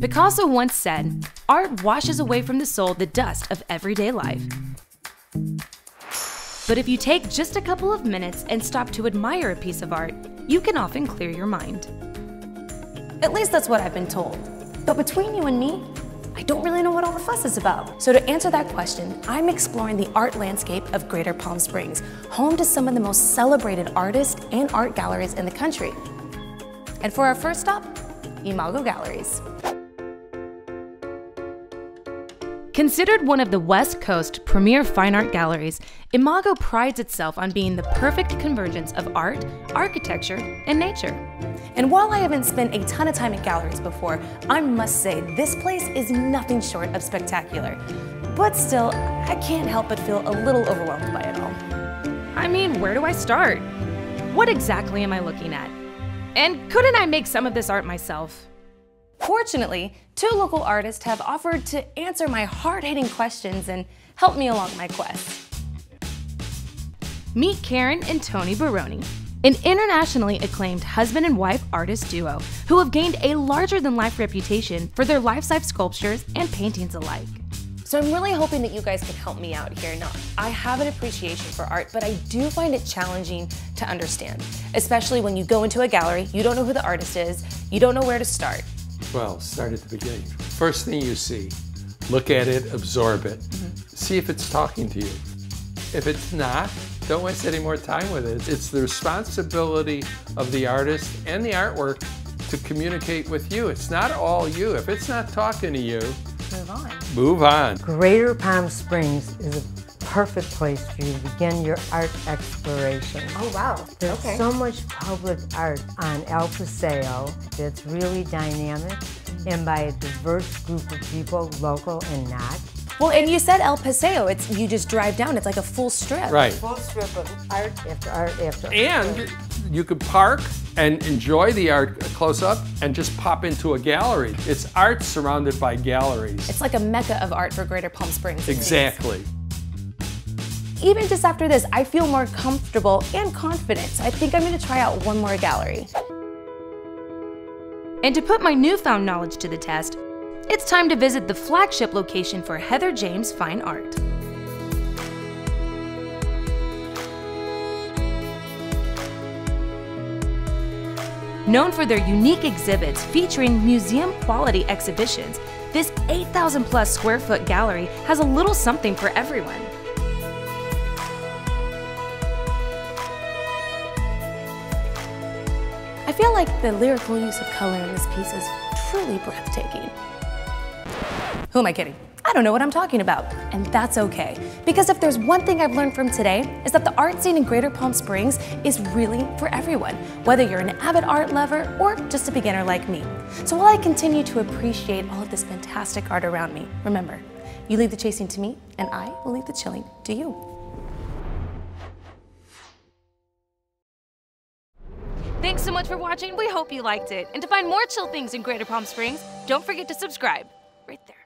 Picasso once said, "Art washes away from the soul the dust of everyday life." But if you take just a couple of minutes and stop to admire a piece of art, you can often clear your mind. At least that's what I've been told. But between you and me, I don't really know what all the fuss is about. So to answer that question, I'm exploring the art landscape of Greater Palm Springs, home to some of the most celebrated artists and art galleries in the country. And for our first stop, Imago Galleries. Considered one of the West Coast's premier fine art galleries, Imago prides itself on being the perfect convergence of art, architecture, and nature. And while I haven't spent a ton of time at galleries before, I must say this place is nothing short of spectacular. But still, I can't help but feel a little overwhelmed by it all. I mean, where do I start? What exactly am I looking at? And couldn't I make some of this art myself? Fortunately, two local artists have offered to answer my hard-hitting questions and help me along my quest. Meet Karen and Tony Baroni, an internationally acclaimed husband and wife artist duo who have gained a larger-than-life reputation for their life-size sculptures and paintings alike. So I'm really hoping that you guys can help me out here. Now, I have an appreciation for art, but I do find it challenging to understand, especially when you go into a gallery, you don't know who the artist is, you don't know where to start. Well, start at the beginning. First thing you see, look at it, absorb it. See if it's talking to you. If it's not, don't waste any more time with it. It's the responsibility of the artist and the artwork to communicate with you. It's not all you. If it's not talking to you, move on. Move on. Greater Palm Springs is a perfect place for you to begin your art exploration. Oh, wow. There's so much public art on El Paseo that's really dynamic and by a diverse group of people, local and not. Well, and you said El Paseo, it's you just drive down, it's like a full strip. Right. Full strip of art after art after art. And you could park and enjoy the art close up and just pop into a gallery. It's art surrounded by galleries. It's like a mecca of art for Greater Palm Springs. Exactly. Even just after this, I feel more comfortable and confident. I think I'm gonna try out one more gallery. And to put my newfound knowledge to the test, it's time to visit the flagship location for Heather James Fine Art. Known for their unique exhibits featuring museum-quality exhibitions, this 8,000-plus square-foot gallery has a little something for everyone. I feel like the lyrical use of color in this piece is truly breathtaking. Who am I kidding? I don't know what I'm talking about, and that's okay. Because if there's one thing I've learned from today, is that the art scene in Greater Palm Springs is really for everyone, whether you're an avid art lover or just a beginner like me. So while I continue to appreciate all of this fantastic art around me, remember, you leave the chasing to me, and I will leave the chilling to you. Thanks so much for watching, we hope you liked it. And to find more chill things in Greater Palm Springs, don't forget to subscribe right there.